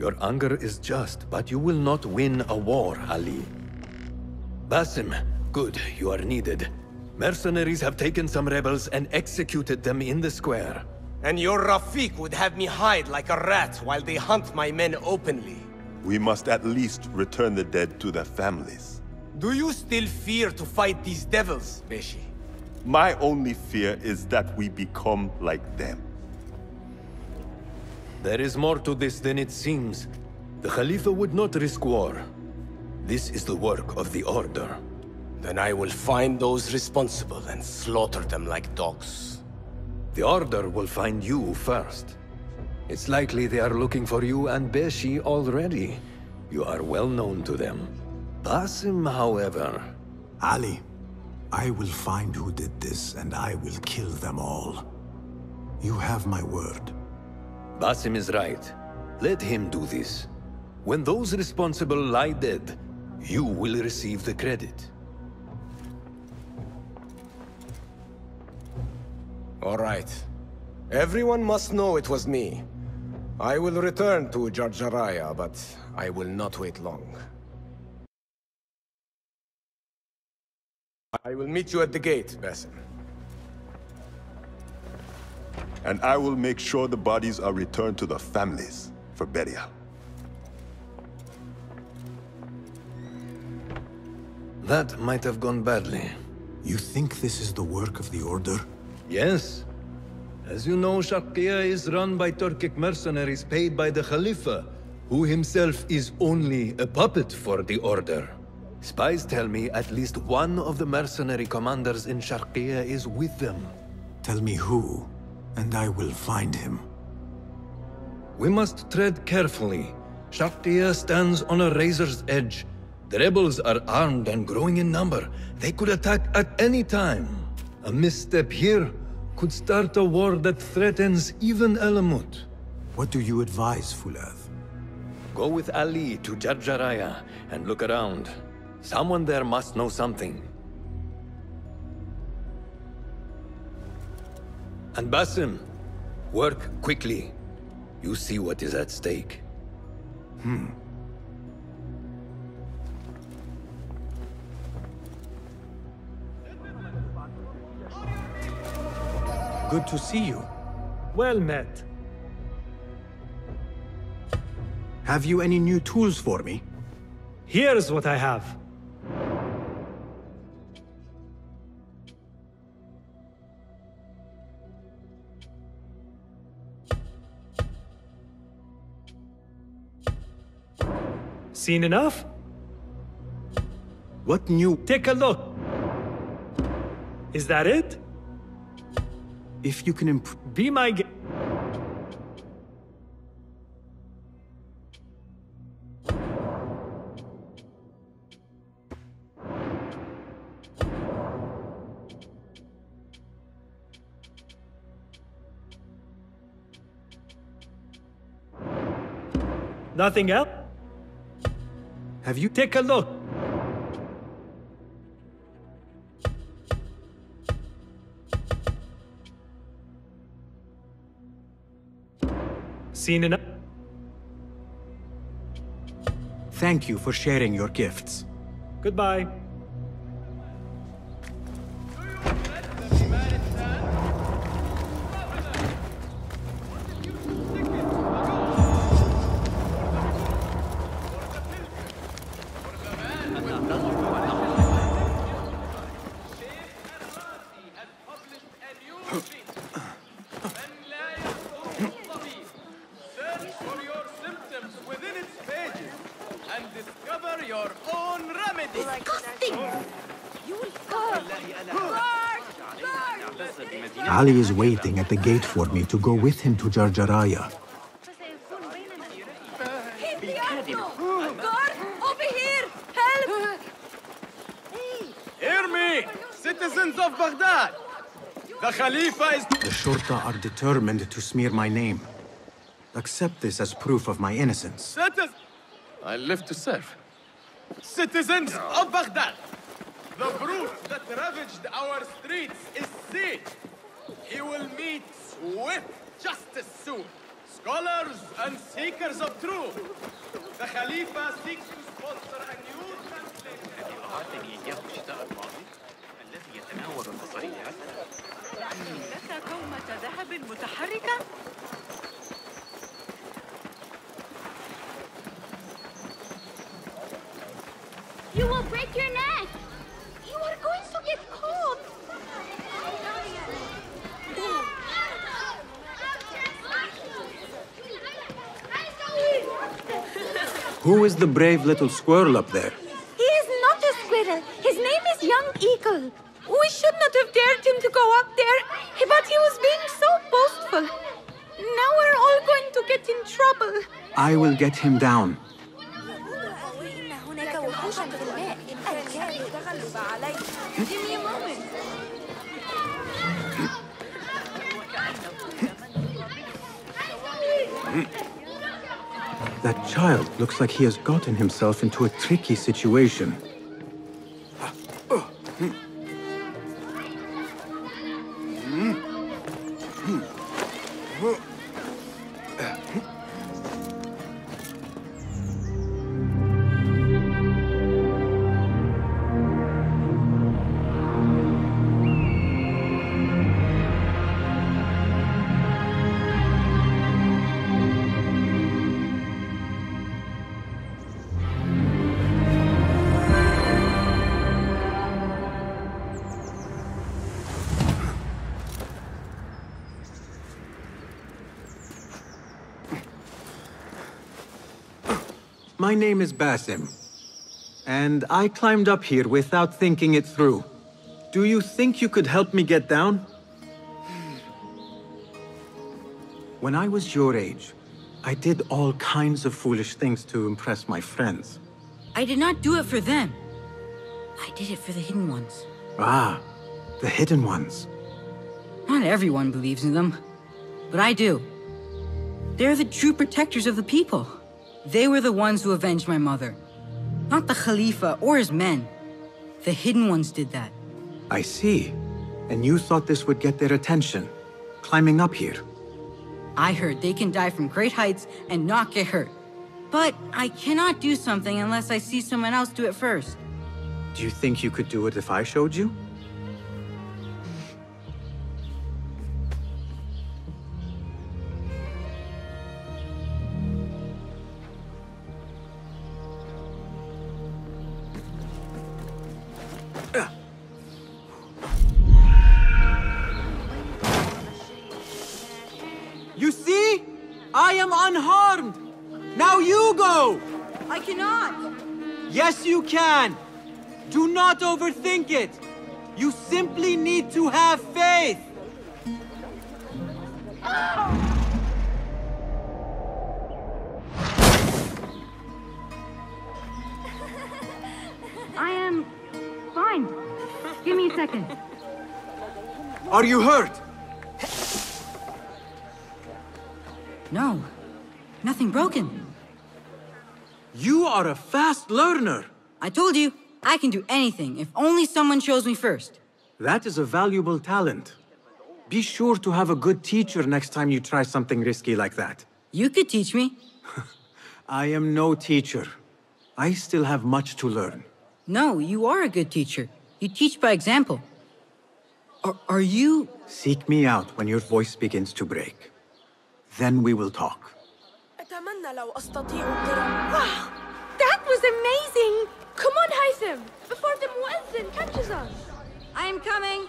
Your anger is just, but you will not win a war, Ali. Basim, good, you are needed. Mercenaries have taken some rebels and executed them in the square. And your Rafiq would have me hide like a rat while they hunt my men openly. We must at least return the dead to their families. Do you still fear to fight these devils, Beshi? My only fear is that we become like them. There is more to this than it seems. The Khalifa would not risk war. This is the work of the Order. Then I will find those responsible and slaughter them like dogs. The Order will find you first. It's likely they are looking for you and Beshi already. You are well known to them. Basim, however... Ali, I will find who did this and I will kill them all. You have my word. Basim is right. Let him do this. When those responsible lie dead, you will receive the credit. All right. Everyone must know it was me. I will return to Jarjaraya, but I will not wait long. I will meet you at the gate, Basim. And I will make sure the bodies are returned to the families for burial. That might have gone badly. You think this is the work of the Order? Yes. As you know, Sharqiyah is run by Turkic mercenaries paid by the Khalifa, who himself is only a puppet for the Order. Spies tell me at least one of the mercenary commanders in Sharqiyah is with them. Tell me who? And I will find him. We must tread carefully. Sharqiyah stands on a razor's edge. The rebels are armed and growing in number. They could attack at any time. A misstep here could start a war that threatens even Alamut. What do you advise, Fulath? Go with Ali to Jarjaraya and look around. Someone there must know something. And Basim, work quickly. You see what is at stake. Good to see you. Well met. Have you any new tools for me? Here's what I have. Seen enough? What new? Take a look. Is that it? If you can improve... Be my guest. Nothing else? Have you... Take a look. Seen enough? Thank you for sharing your gifts. Goodbye. Ali is waiting at the gate for me to go with him to Jarjaraya. Guard! Over here! Help! Hear me! Citizens of Baghdad! The Khalifa is... The Shurta are determined to smear my name. Accept this as proof of my innocence. I live to serve. Citizens of Baghdad! The brute that ravaged our streets is sieged. He will meet with justice soon. Scholars and seekers of truth, the Khalifa seeks to sponsor a new translation. You will break your neck! You are going to get cold! Who is the brave little squirrel up there? He is not a squirrel. His name is Young Eagle. We should not have dared him to go up there, but he was being so boastful. Now we're all going to get in trouble. I will get him down. Give me a moment. That child looks like he has gotten himself into a tricky situation. My name is Basim, and I climbed up here without thinking it through. Do you think you could help me get down? When I was your age, I did all kinds of foolish things to impress my friends. I did not do it for them. I did it for the Hidden Ones. Ah, the Hidden Ones. Not everyone believes in them, but I do. They're the true protectors of the people. They were the ones who avenged my mother. Not the Khalifa or his men. The Hidden Ones did that. I see. And you thought this would get their attention, climbing up here. I heard they can die from great heights and not get hurt. But I cannot do something unless I see someone else do it first. Do you think you could do it if I showed you? You can. Do not overthink it. You simply need to have faith. I am fine. Give me a second. Are you hurt? No, nothing broken. You are a fast learner. I told you, I can do anything if only someone shows me first. That is a valuable talent. Be sure to have a good teacher next time you try something risky like that. You could teach me. I am no teacher. I still have much to learn. No, you are a good teacher. You teach by example. Are you... Seek me out when your voice begins to break. Then we will talk. Wow! That was amazing! Come on, Haytham, before the Muazzin catches us. I am coming.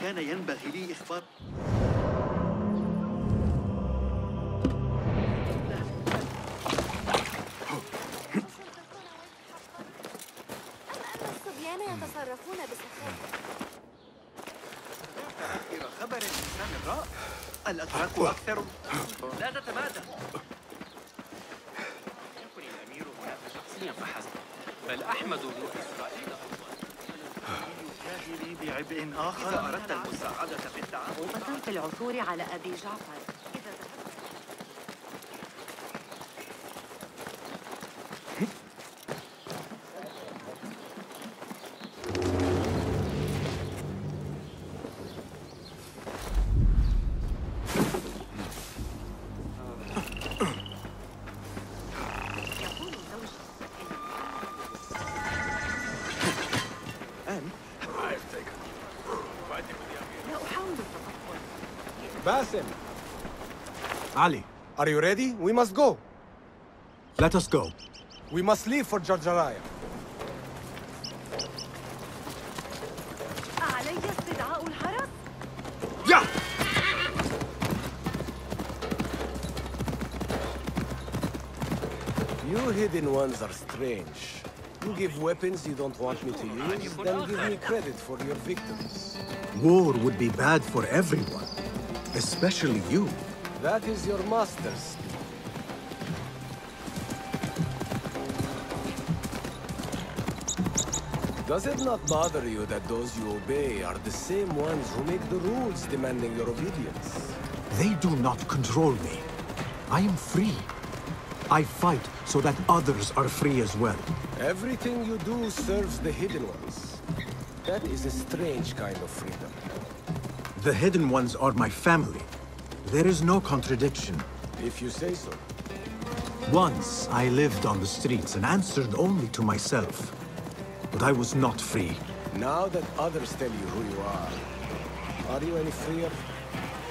كان ينبغي لي إخبار. في عبء آخر. إذا أردت المساعدة في التعامل وترك العثور على أبي جعفر. Basim! Ali, are you ready? We must go. Let us go. We must leave for Jarjaraya. You hidden ones are strange. You give weapons you don't want me to use, then give me credit for your victories. War would be bad for everyone. Especially you. That is your master's. Does it not bother you that those you obey are the same ones who make the rules demanding your obedience? They do not control me. I am free. I fight so that others are free as well. Everything you do serves the Hidden Ones. That is a strange kind of freedom. The Hidden Ones are my family. There is no contradiction. If you say so. Once, I lived on the streets and answered only to myself. But I was not free. Now that others tell you who you are you any freer?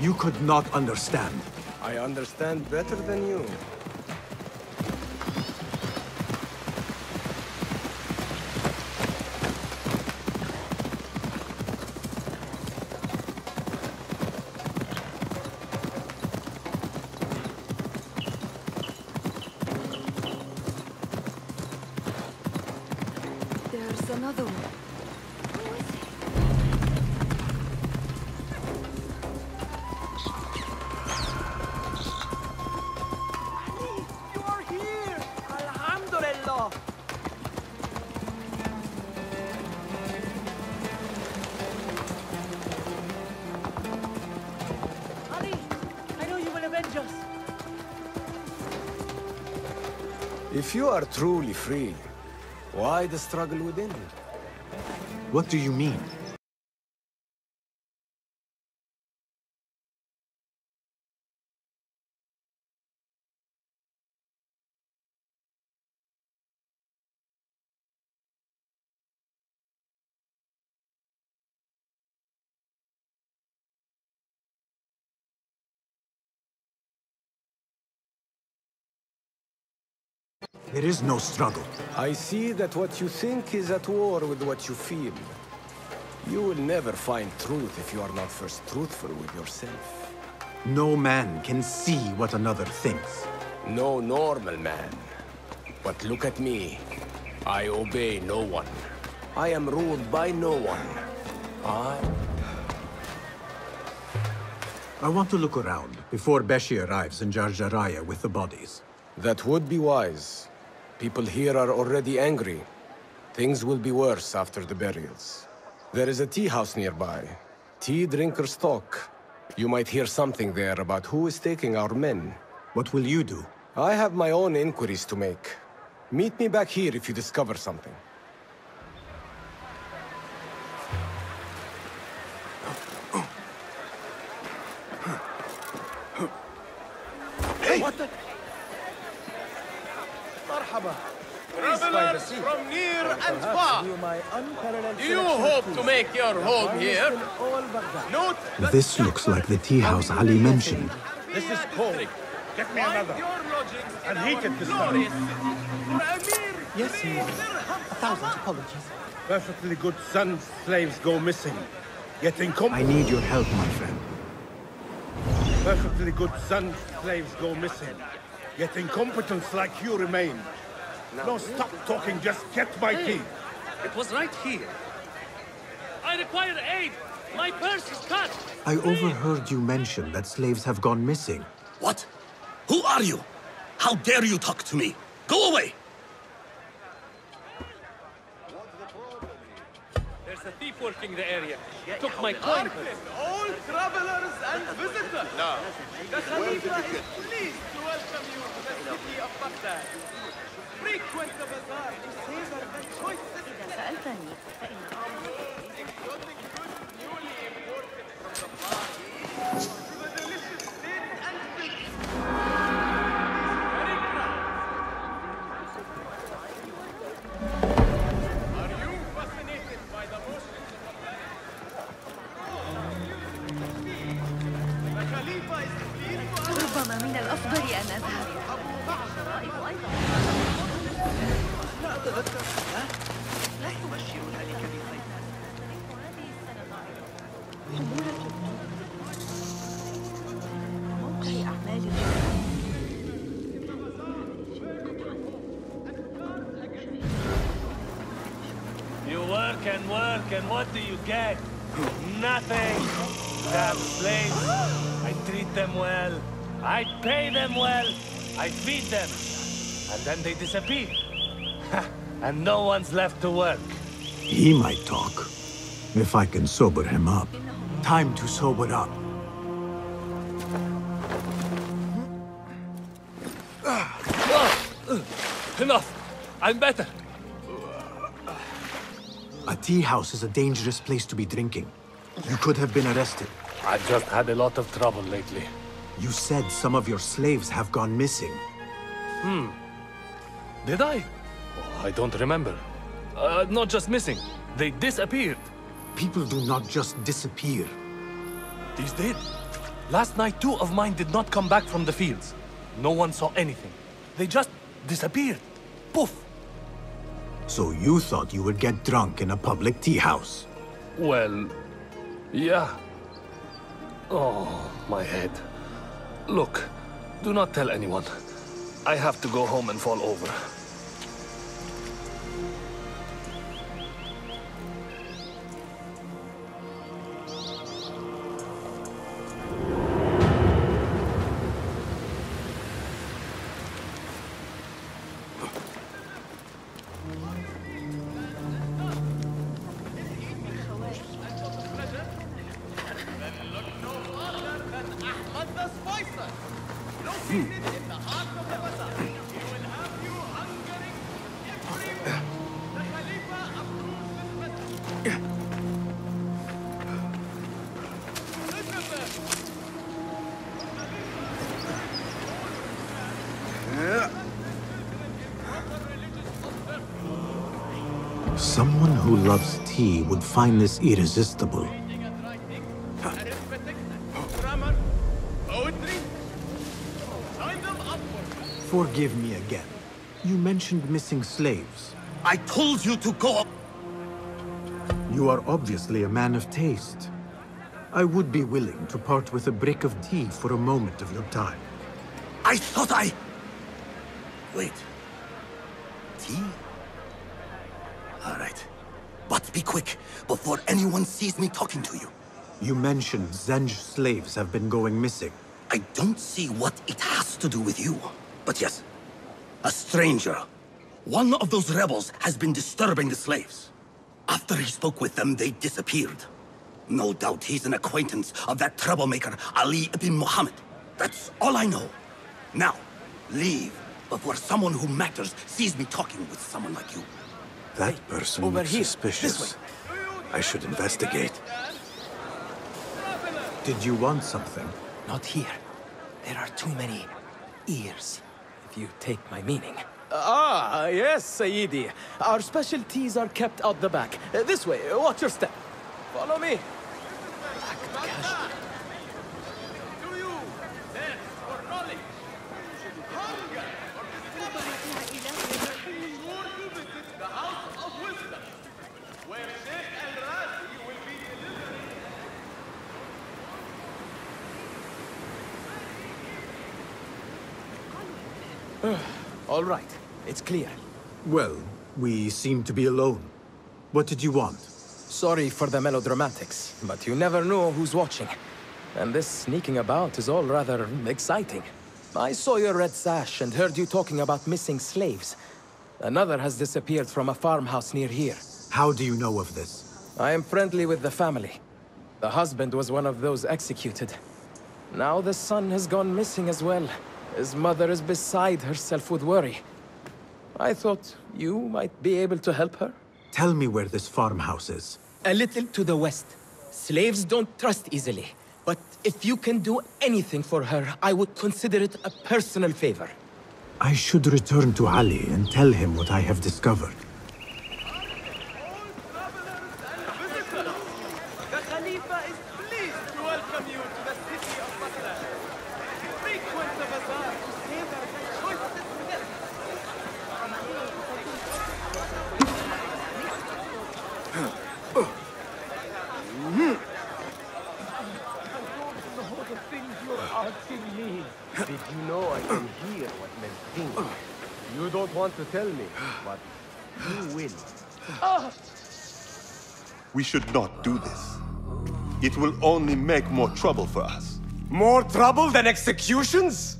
You could not understand. I understand better than you. If you are truly free, why the struggle within you? What do you mean? There is no struggle. I see that what you think is at war with what you feel. You will never find truth if you are not first truthful with yourself. No man can see what another thinks. No normal man. But look at me. I obey no one. I am ruled by no one. I want to look around before Beshi arrives in Jarjaraya with the bodies. That would be wise. People here are already angry. Things will be worse after the burials. There is a tea house nearby. Tea drinkers talk. You might hear something there about who is taking our men. What will you do? I have my own inquiries to make. Meet me back here if you discover something. Hey! What the? Travelers from near and far, do you hope to make your home here? Note this looks like the tea house Ali mentioned. This is cold. Get me another. And heat it this morning. Yes, he is. 1,000 apologies. Perfectly good son slaves go missing. Yet I need your help, my friend. Perfectly good son slaves go missing. Yet incompetents like you remain. No, stop talking, just get my key. It was right here. I require aid. My purse is cut. I overheard you mention that slaves have gone missing. What? Who are you? How dare you talk to me? Go away! There's a thief working the area. Took my coin. All travelers and visitors. No. The Khalifa is pleased to welcome you to the city of Baghdad. Frequent the bazaar to savor the choices. Exotic goods newly imported from the Far East to the delicious din and fish. ربما من الأفضل أن أذهب. لا أتذكر. لا يبشرون لكلمة. أمورة موقع أعمال You work and work and what do you get? Nothing. That place. I treat them well, I pay them well, I feed them, and then they disappear. And no one's left to work. He might talk, if I can sober him up. Time to sober up. Enough! I'm better. A tea house is a dangerous place to be drinking. You could have been arrested. I've just had a lot of trouble lately. You said some of your slaves have gone missing. Did I? Oh, I don't remember. Not just missing. They disappeared. People do not just disappear. These did. Last night, 2 of mine did not come back from the fields. No one saw anything. They just disappeared. Poof! So you thought you would get drunk in a public tea house? Well, yeah. Oh, my head. Look, do not tell anyone. I have to go home and fall over. Someone who loves tea would find this irresistible. Forgive me again. You mentioned missing slaves. I told you to go. You are obviously a man of taste. I would be willing to part with a brick of tea for a moment of your time. I thought I... Wait. Tea? All right. But be quick, before anyone sees me talking to you. You mentioned Zenj slaves have been going missing. I don't see what it has to do with you. But yes, a stranger, one of those rebels, has been disturbing the slaves. After he spoke with them, they disappeared. No doubt he's an acquaintance of that troublemaker, Ali ibn Muhammad. That's all I know. Now, leave before someone who matters sees me talking with someone like you. That person looks suspicious. I should investigate. Did you want something? Not here. There are too many ears, if you take my meaning. Ah, yes, Sayyidi. Our specialties are kept out the back. This way, watch your step. Follow me. All right, it's clear. Well, we seem to be alone. What did you want? Sorry for the melodramatics, but you never know who's watching. And this sneaking about is all rather exciting. I saw your red sash and heard you talking about missing slaves. Another has disappeared from a farmhouse near here. How do you know of this? I am friendly with the family. The husband was one of those executed. Now the son has gone missing as well. His mother is beside herself with worry. I thought you might be able to help her. Tell me where this farmhouse is. A little to the west. Slaves don't trust easily. But if you can do anything for her, I would consider it a personal favor. I should return to Ali and tell him what I have discovered. The Khalifa is pleased to welcome you to the city of Baghdad. Frequent the bazaar to savor the choicest meals. Did you know I can hear what men think? You don't want to tell me, but you will. We should not do this. It will only make more trouble for us. More trouble than executions?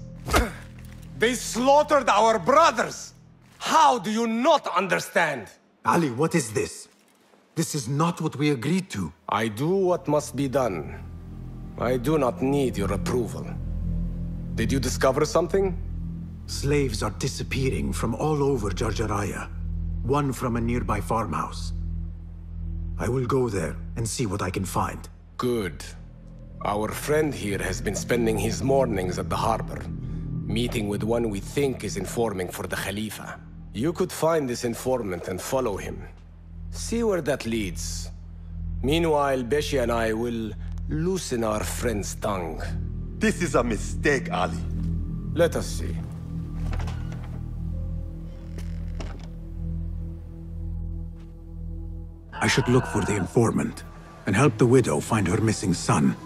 They slaughtered our brothers! How do you not understand? Ali, what is this? This is not what we agreed to. I do what must be done. I do not need your approval. Did you discover something? Slaves are disappearing from all over Jarjaraya. One from a nearby farmhouse. I will go there and see what I can find. Good. Our friend here has been spending his mornings at the harbor, meeting with one we think is informing for the Khalifa. You could find this informant and follow him. See where that leads. Meanwhile, Beshi and I will loosen our friend's tongue. This is a mistake, Ali. Let us see. I should look for the informant and help the widow find her missing son.